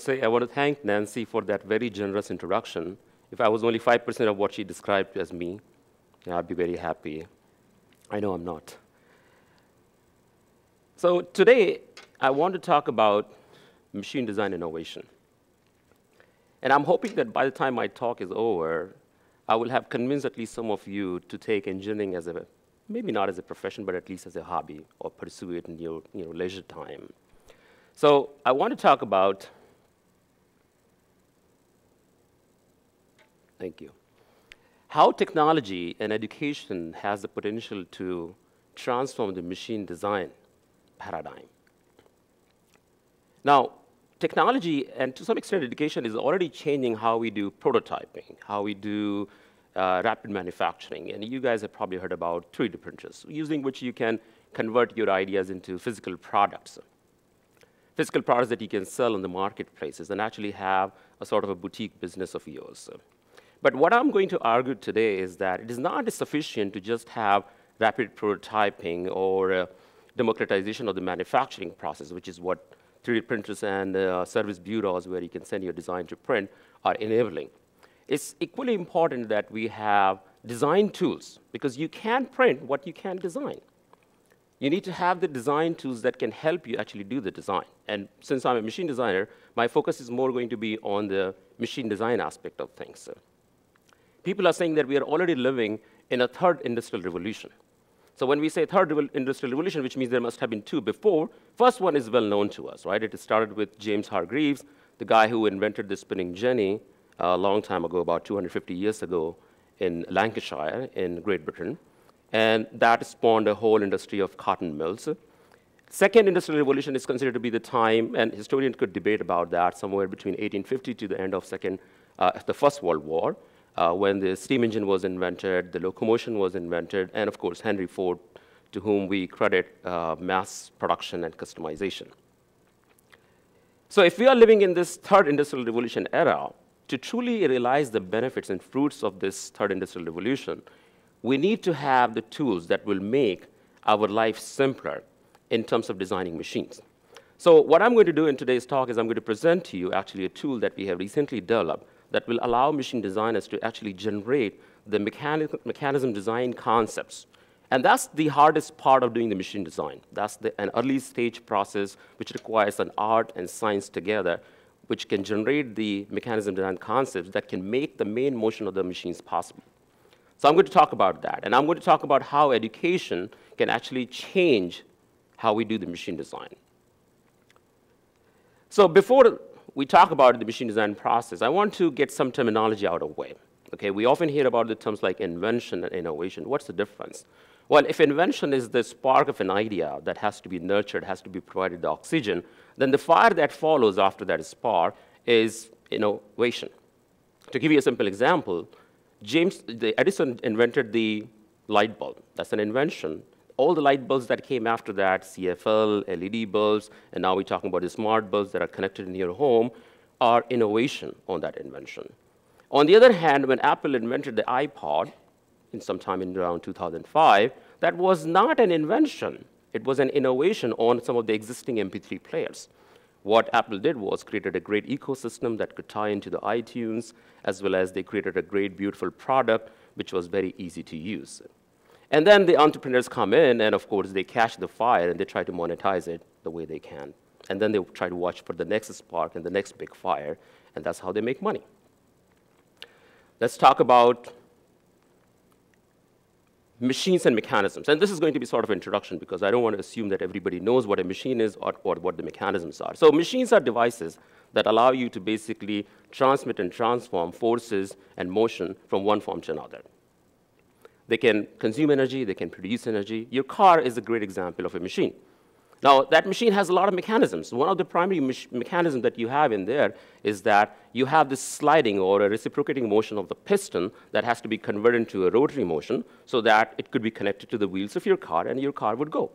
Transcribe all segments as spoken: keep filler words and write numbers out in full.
to say I want to thank Nancy for that very generous introduction. If I was only five percent of what she described as me, I'd be very happy. I know I'm not. So today, I want to talk about machine design innovation. And I'm hoping that by the time my talk is over, I will have convinced at least some of you to take engineering as a, maybe not as a profession, but at least as a hobby, or pursue it in your, you know, leisure time. So I want to talk about, thank you, how technology and education has the potential to transform the machine design paradigm. Now, technology, and to some extent education, is already changing how we do prototyping, how we do uh, rapid manufacturing. And you guys have probably heard about three D printers, using which you can convert your ideas into physical products. Physical products that you can sell in the marketplaces and actually have a sort of a boutique business of yours. But what I'm going to argue today is that it is not sufficient to just have rapid prototyping or uh, democratization of the manufacturing process, which is what three D printers and uh, service bureaus where you can send your design to print are enabling. It's equally important that we have design tools, because you can print what you can design. You need to have the design tools that can help you actually do the design. And since I'm a machine designer, my focus is more going to be on the machine design aspect of things. So people are saying that we are already living in a third industrial revolution. So when we say third industrial revolution, which means there must have been two before, first one is well known to us, right? It started with James Hargreaves, the guy who invented the spinning jenny a long time ago, about two hundred fifty years ago in Lancashire in Great Britain. And that spawned a whole industry of cotton mills. Second industrial revolution is considered to be the time, and historians could debate about that, somewhere between eighteen fifty to the end of second, uh, the First World War. Uh, when the steam engine was invented, the locomotion was invented, and of course, Henry Ford, to whom we credit uh, mass production and customization. So if we are living in this third industrial revolution era, to truly realize the benefits and fruits of this third industrial revolution, we need to have the tools that will make our life simpler in terms of designing machines. So what I'm going to do in today's talk is I'm going to present to you actually a tool that we have recently developed that will allow machine designers to actually generate the mechanic, mechanism design concepts. And that's the hardest part of doing the machine design. That's the, an early stage process which requires an art and science together, which can generate the mechanism design concepts that can make the main motion of the machines possible. So I'm going to talk about that. And I'm going to talk about how education can actually change how we do the machine design. So before we talk about the machine design process, I want to get some terminology out of the way. Okay, we often hear about the terms like invention and innovation. What's the difference? Well, if invention is the spark of an idea that has to be nurtured, has to be provided the oxygen, then the fire that follows after that spark is innovation. To give you a simple example, James the Edison invented the light bulb. That's an invention. All the light bulbs that came after that, C F L, L E D bulbs, and now we're talking about the smart bulbs that are connected in your home, are innovation on that invention. On the other hand, when Apple invented the iPod, in sometime in around two thousand five, that was not an invention. It was an innovation on some of the existing M P three players. What Apple did was created a great ecosystem that could tie into the iTunes, as well as they created a great, beautiful product, which was very easy to use. And then the entrepreneurs come in, and of course, they catch the fire, and they try to monetize it the way they can. And then they try to watch for the next spark and the next big fire, and that's how they make money. Let's talk about machines and mechanisms. And this is going to be sort of an introduction, because I don't want to assume that everybody knows what a machine is or, or what the mechanisms are. So machines are devices that allow you to basically transmit and transform forces and motion from one form to another. They can consume energy, they can produce energy. Your car is a great example of a machine. Now, that machine has a lot of mechanisms. One of the primary mechanisms that you have in there is that you have this sliding or a reciprocating motion of the piston that has to be converted into a rotary motion so that it could be connected to the wheels of your car and your car would go.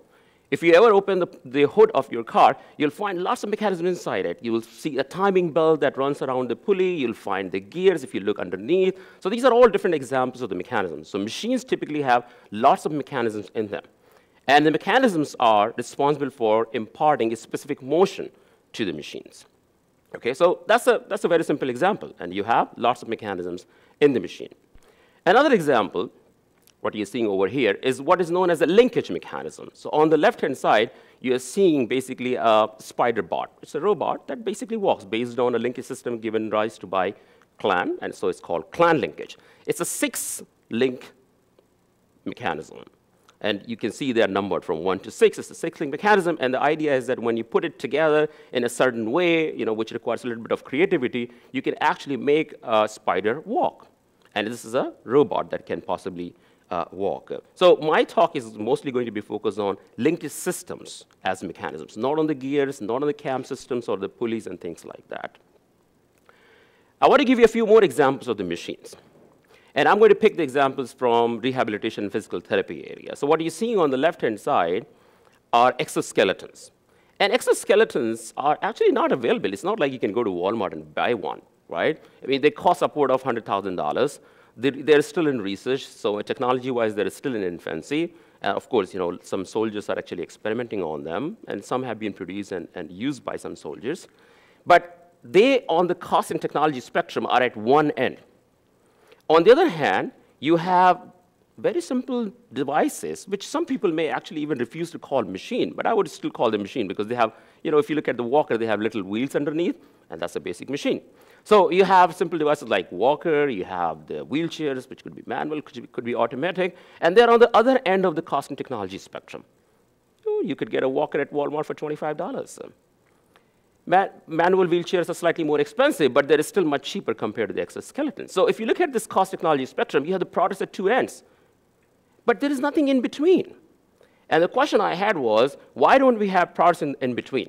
If you ever open the, the hood of your car, you'll find lots of mechanisms inside it. You will see a timing belt that runs around the pulley. You'll find the gears if you look underneath. So these are all different examples of the mechanisms. So machines typically have lots of mechanisms in them. And the mechanisms are responsible for imparting a specific motion to the machines. Okay, so that's a, that's a very simple example, and you have lots of mechanisms in the machine. Another example, what you're seeing over here, is what is known as a linkage mechanism. So on the left-hand side, you're seeing basically a spider bot. It's a robot that basically walks based on a linkage system given rise to by clan, and so it's called clan linkage. It's a six-link mechanism. And you can see they're numbered from one to six. It's a six-link mechanism, and the idea is that when you put it together in a certain way, you know, which requires a little bit of creativity, you can actually make a spider walk. And this is a robot that can possibly uh, walk. So my talk is mostly going to be focused on linkage systems as mechanisms, not on the gears, not on the cam systems or the pulleys and things like that. I want to give you a few more examples of the machines. And I'm going to pick the examples from rehabilitation and physical therapy area. So what you're seeing on the left-hand side are exoskeletons. And exoskeletons are actually not available. It's not like you can go to Walmart and buy one, right? I mean, they cost upward of one hundred thousand dollars. They're, they're still in research, so technology-wise, they're still in infancy. Uh, of course, you know, some soldiers are actually experimenting on them, and some have been produced and, and used by some soldiers. But they, on the cost and technology spectrum, are at one end. On the other hand, you have very simple devices, which some people may actually even refuse to call machine, but I would still call them machine because they have, you know, if you look at the walker, they have little wheels underneath, and that's a basic machine. So you have simple devices like walker, you have the wheelchairs, which could be manual, could be, could be automatic, and they're on the other end of the cost and technology spectrum. You could get a walker at Walmart for twenty-five dollars. Man manual wheelchairs are slightly more expensive, but they're still much cheaper compared to the exoskeleton. So if you look at this cost technology spectrum, you have the products at two ends. But there is nothing in between. And the question I had was, why don't we have products in, in between?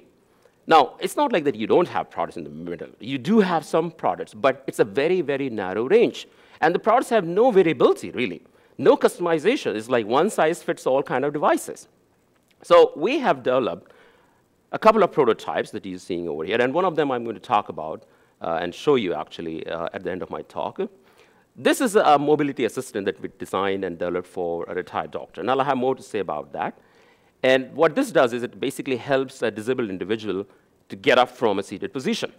Now, it's not like that you don't have products in the middle. You do have some products, but it's a very, very narrow range. And the products have no variability, really. No customization. It's like one size fits all kind of devices. So we have developed a couple of prototypes that you're seeing over here, and one of them I'm going to talk about uh, and show you actually uh, at the end of my talk. This is a mobility assistant that we designed and developed for a retired doctor, and I'll have more to say about that. And what this does is it basically helps a disabled individual to get up from a seated position.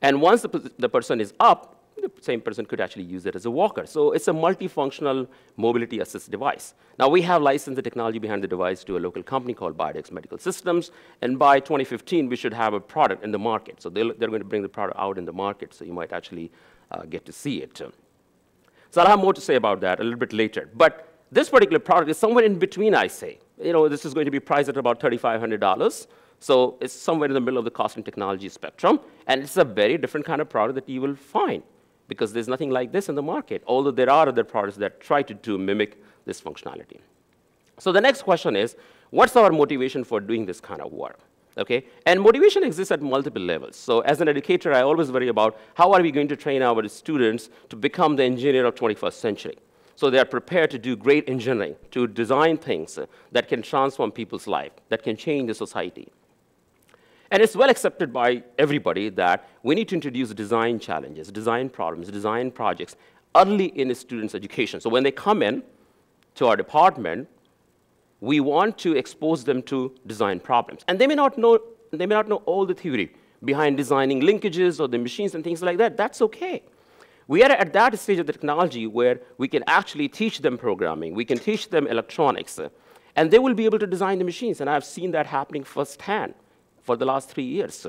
And once the, the person is up, the same person could actually use it as a walker. So it's a multifunctional mobility assist device. Now, we have licensed the technology behind the device to a local company called Biodex Medical Systems, and by twenty fifteen, we should have a product in the market. So they're going to bring the product out in the market, so you might actually uh, get to see it. So I'll have more to say about that a little bit later. But this particular product is somewhere in between, I say. You know, this is going to be priced at about thirty-five hundred dollars. So it's somewhere in the middle of the cost and technology spectrum, and it's a very different kind of product that you will find, because there's nothing like this in the market, although there are other products that try to, to mimic this functionality. So the next question is, what's our motivation for doing this kind of work? Okay? And motivation exists at multiple levels. So as an educator, I always worry about how are we going to train our students to become the engineer of twenty-first century? So they are prepared to do great engineering, to design things that can transform people's life, that can change the society. And it's well accepted by everybody that we need to introduce design challenges, design problems, design projects early in a student's education. So when they come in to our department, we want to expose them to design problems. And they may not know, they may not know all the theory behind designing linkages or the machines and things like that. That's okay. We are at that stage of the technology where we can actually teach them programming. We can teach them electronics. And they will be able to design the machines. And I've seen that happening firsthand for the last three years.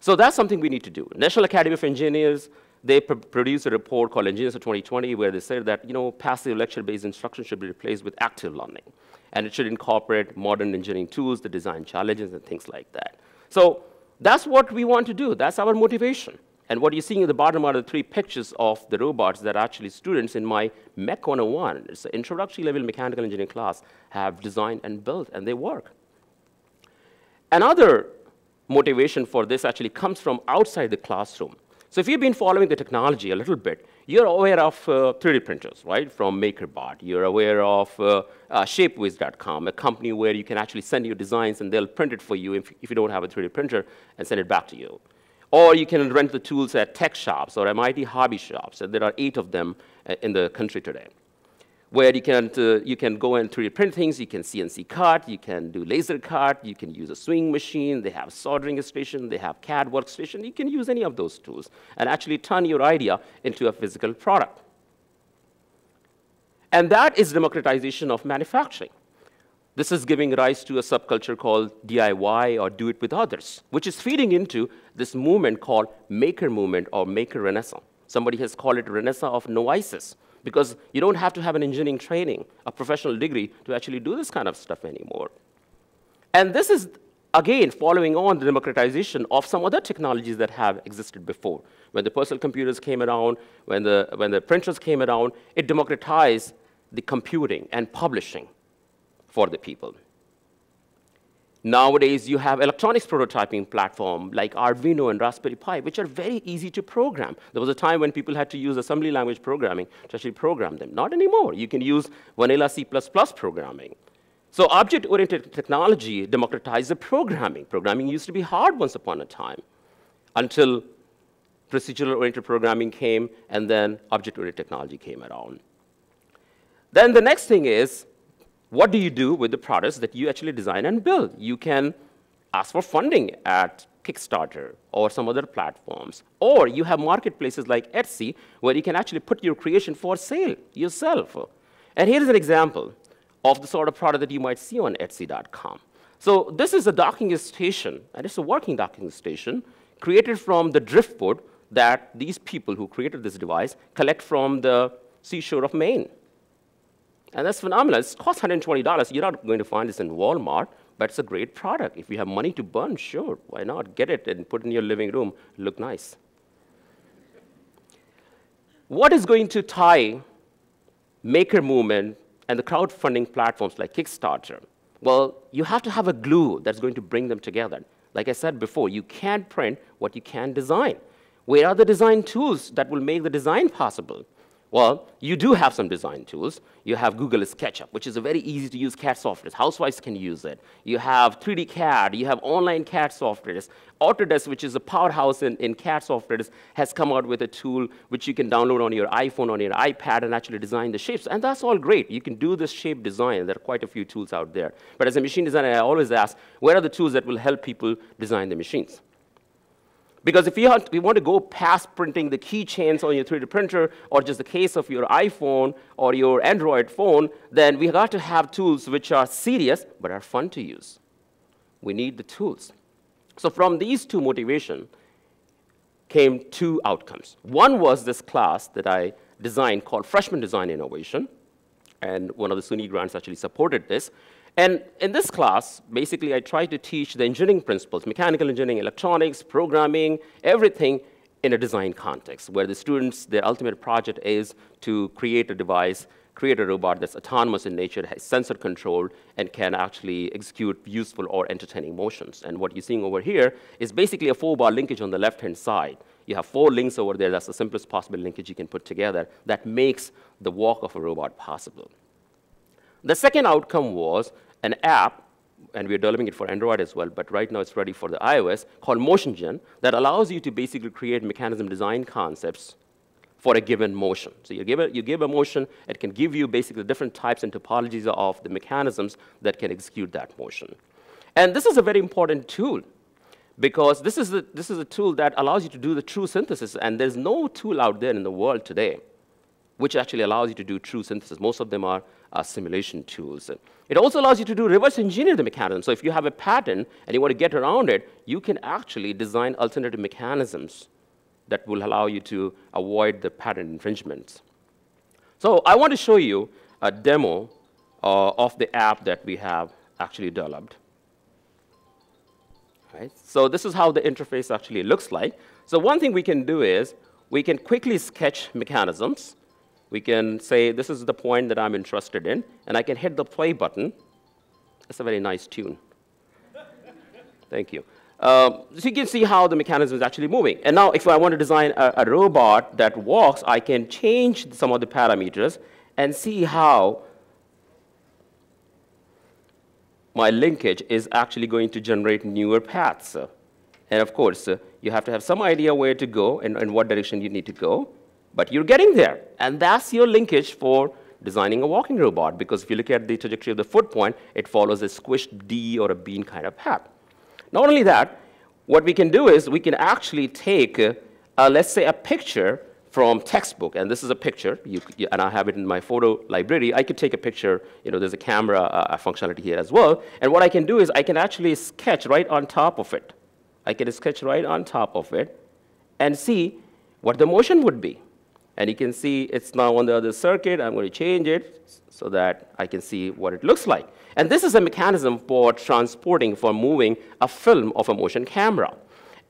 So that's something we need to do. National Academy of Engineers, they pr produced a report called Engineers of twenty twenty, where they said that, you know, passive lecture-based instruction should be replaced with active learning. And it should incorporate modern engineering tools, the design challenges, and things like that. So that's what we want to do. That's our motivation. And what you're seeing at the bottom are the three pictures of the robots that actually students in my Mech one oh one, it's an introductory-level mechanical engineering class, have designed and built, and they work. Another motivation for this actually comes from outside the classroom. So if you've been following the technology a little bit, you're aware of uh, three D printers, right, from MakerBot. You're aware of uh, uh, Shapeways dot com, a company where you can actually send your designs and they'll print it for you if, if you don't have a three D printer and send it back to you. Or you can rent the tools at tech shops or M I T hobby shops, and there are eight of them in the country today. where you can, uh, you can go and three D print things, you can C N C cut, you can do laser cut, you can use a sewing machine, they have soldering station, they have C A D workstation, you can use any of those tools and actually turn your idea into a physical product. And that is democratization of manufacturing. This is giving rise to a subculture called D I Y or do it with others, which is feeding into this movement called maker movement or maker renaissance. Somebody has called it renaissance of noises, because you don't have to have an engineering training, a professional degree to actually do this kind of stuff anymore. And this is, again, following on the democratization of some other technologies that have existed before. When the personal computers came around, when the, when the printers came around, it democratized the computing and publishing for the people. Nowadays, you have electronics prototyping platform like Arduino and Raspberry Pi, which are very easy to program. There was a time when people had to use assembly language programming to actually program them. Not anymore. You can use vanilla C plus plus programming. So object-oriented technology democratized the programming. Programming used to be hard once upon a time until procedural-oriented programming came, and then object-oriented technology came around. Then the next thing is, what do you do with the products that you actually design and build? You can ask for funding at Kickstarter or some other platforms. Or you have marketplaces like Etsy where you can actually put your creation for sale yourself. And here's an example of the sort of product that you might see on Etsy dot com. So this is a docking station, and it's a working docking station created from the driftwood that these people who created this device collect from the seashore of Maine. And that's phenomenal. It costs one hundred twenty dollars. You're not going to find this in Walmart, but it's a great product. If you have money to burn, sure, why not? Get it and put it in your living room. Look nice. What is going to tie maker movement and the crowdfunding platforms like Kickstarter? Well, you have to have a glue that's going to bring them together. Like I said before, you can't print what you can design. Where are the design tools that will make the design possible? Well, you do have some design tools. You have Google SketchUp, which is a very easy to use C A D software. Housewives can use it. You have three D C A D. You have online C A D software. Autodesk, which is a powerhouse in, in C A D software, has come out with a tool which you can download on your iPhone, on your iPad, and actually design the shapes. And that's all great. You can do this shape design. There are quite a few tools out there. But as a machine designer, I always ask, where are the tools that will help people design the machines? Because if you want to go past printing the keychains on your three D printer or just the case of your iPhone or your Android phone, then we got to have tools which are serious but are fun to use. We need the tools. So from these two motivations came two outcomes. One was this class that I designed called Freshman Design Innovation, and one of the SUNY grants actually supported this. And in this class, basically, I try to teach the engineering principles, mechanical engineering, electronics, programming, everything in a design context, where the students, their ultimate project is to create a device, create a robot that's autonomous in nature, has sensor controlled, and can actually execute useful or entertaining motions. And what you're seeing over here is basically a four-bar linkage on the left-hand side. You have four links over there. That's the simplest possible linkage you can put together that makes the walk of a robot possible. The second outcome was an app, and we're developing it for Android as well, but right now it's ready for the iOS, called MotionGen, that allows you to basically create mechanism design concepts for a given motion. So you give a, you give a motion, it can give you basically different types and topologies of the mechanisms that can execute that motion. And this is a very important tool, because this is, the, this is a tool that allows you to do the true synthesis, and there's no tool out there in the world today which actually allows you to do true synthesis. Most of them are uh, simulation tools. It also allows you to do reverse engineer the mechanism. So if you have a pattern and you want to get around it, you can actually design alternative mechanisms that will allow you to avoid the pattern infringements. So I want to show you a demo uh, of the app that we have actually developed. Right? So this is how the interface actually looks like. So one thing we can do is we can quickly sketch mechanisms. We can say, this is the point that I'm interested in, and I can hit the play button. That's a very nice tune. Thank you. Um, so you can see how the mechanism is actually moving. And now, if I want to design a, a robot that walks, I can change some of the parameters and see how my linkage is actually going to generate newer paths. And of course, you have to have some idea where to go and, and what direction you need to go. But you're getting there, and that's your linkage for designing a walking robot, because if you look at the trajectory of the foot point, it follows a squished D or a bean kind of path. Not only that, what we can do is we can actually take, uh, uh, let's say, a picture from textbook, and this is a picture, you, you, and I have it in my photo library. I could take a picture, you know, there's a camera uh, functionality here as well, and what I can do is I can actually sketch right on top of it. I can sketch right on top of it and see what the motion would be. And you can see it's now on the other circuit. I'm going to change it so that I can see what it looks like. And this is a mechanism for transporting, for moving a film of a motion camera.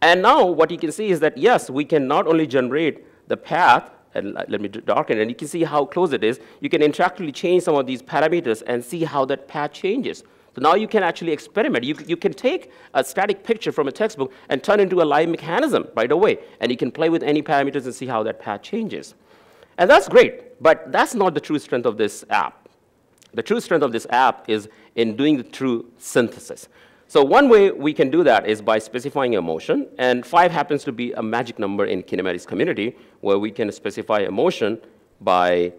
And now what you can see is that, yes, we can not only generate the path, and let me darken it, and you can see how close it is. You can interactively change some of these parameters and see how that path changes. So now you can actually experiment. You, you can take a static picture from a textbook and turn into a live mechanism right away. And you can play with any parameters and see how that path changes. And that's great, but that's not the true strength of this app. The true strength of this app is in doing the true synthesis. So one way we can do that is by specifying a motion, and five happens to be a magic number in kinematics community, where we can specify a motion by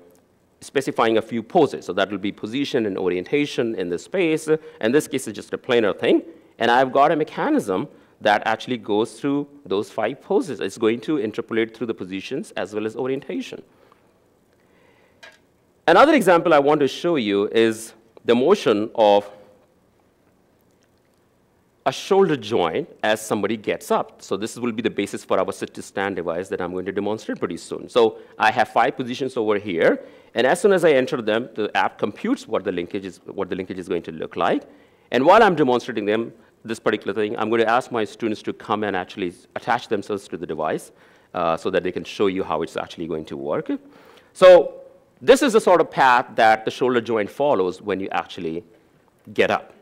specifying a few poses. So that will be position and orientation in the space. In this case, it's just a planar thing. And I've got a mechanism that actually goes through those five poses. It's going to interpolate through the positions as well as orientation. Another example I want to show you is the motion of a shoulder joint as somebody gets up. So this will be the basis for our sit-to-stand device that I'm going to demonstrate pretty soon. So I have five positions over here, and as soon as I enter them, the app computes what the linkage is, what the linkage is going to look like. And while I'm demonstrating them, this particular thing, I'm going to ask my students to come and actually attach themselves to the device uh, so that they can show you how it's actually going to work. So this is the sort of path that the shoulder joint follows when you actually get up.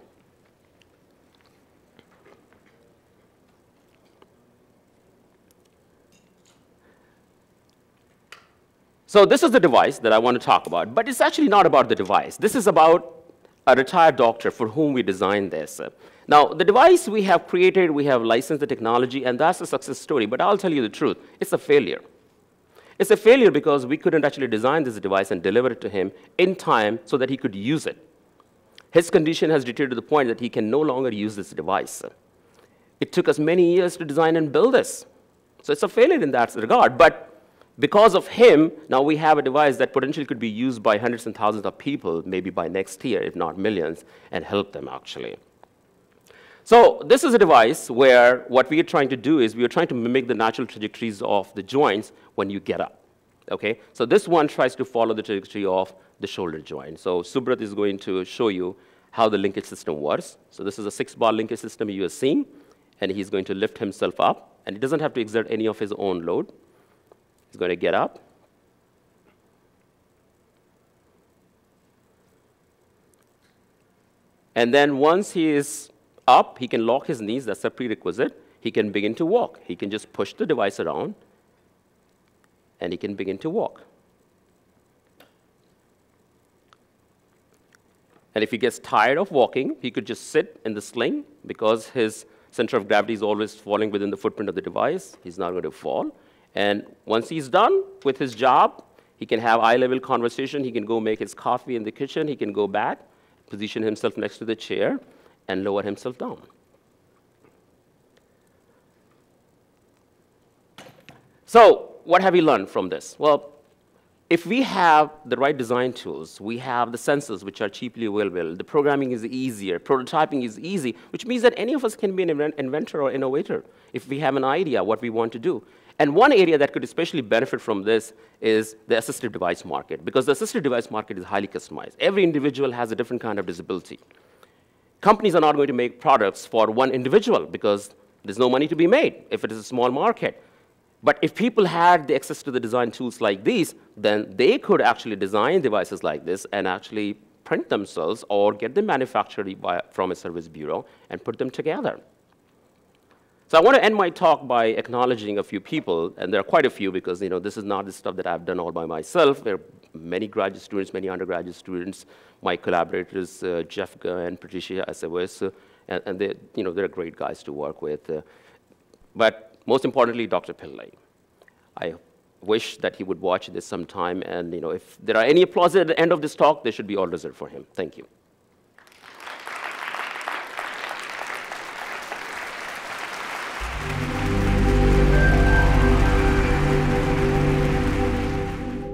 So this is the device that I want to talk about, but it's actually not about the device. This is about a retired doctor for whom we designed this. Now, the device we have created, we have licensed the technology, and that's a success story, but I'll tell you the truth. It's a failure. It's a failure because we couldn't actually design this device and deliver it to him in time so that he could use it. His condition has deteriorated to the point that he can no longer use this device. It took us many years to design and build this. So it's a failure in that regard, but because of him, now we have a device that potentially could be used by hundreds and thousands of people, maybe by next year, if not millions, and help them actually. So this is a device where what we are trying to do is we are trying to mimic the natural trajectories of the joints when you get up. Okay? So this one tries to follow the trajectory of the shoulder joint. So Subrat is going to show you how the linkage system works. So this is a six-bar linkage system you are seeing, and he's going to lift himself up, and he doesn't have to exert any of his own load. He's going to get up. And then once he is up, he can lock his knees. That's a prerequisite. He can begin to walk. He can just push the device around, and he can begin to walk. And if he gets tired of walking, he could just sit in the sling because his center of gravity is always falling within the footprint of the device. He's not going to fall. And once he's done with his job, he can have eye-level conversation. He can go make his coffee in the kitchen. He can go back, position himself next to the chair, and lower himself down. So what have we learned from this? Well, if we have the right design tools, we have the sensors, which are cheaply available, the programming is easier, prototyping is easy, which means that any of us can be an inventor or innovator if we have an idea what we want to do. And one area that could especially benefit from this is the assistive device market, because the assistive device market is highly customized. Every individual has a different kind of disability. Companies are not going to make products for one individual because there's no money to be made if it is a small market. But if people had the access to the design tools like these, then they could actually design devices like this and actually print themselves or get them manufactured by, from a service bureau and put them together. So I want to end my talk by acknowledging a few people, and there are quite a few because, you know, this is not the stuff that I've done all by myself. There are many graduate students, many undergraduate students, my collaborators, uh, Jeff Gunn and Patricia Aceves, uh, and, and they, you know, they're great guys to work with. Uh, but most importantly, Doctor Pillai. I wish that he would watch this sometime. And you know, if there are any applause at the end of this talk, they should be all reserved for him. Thank you.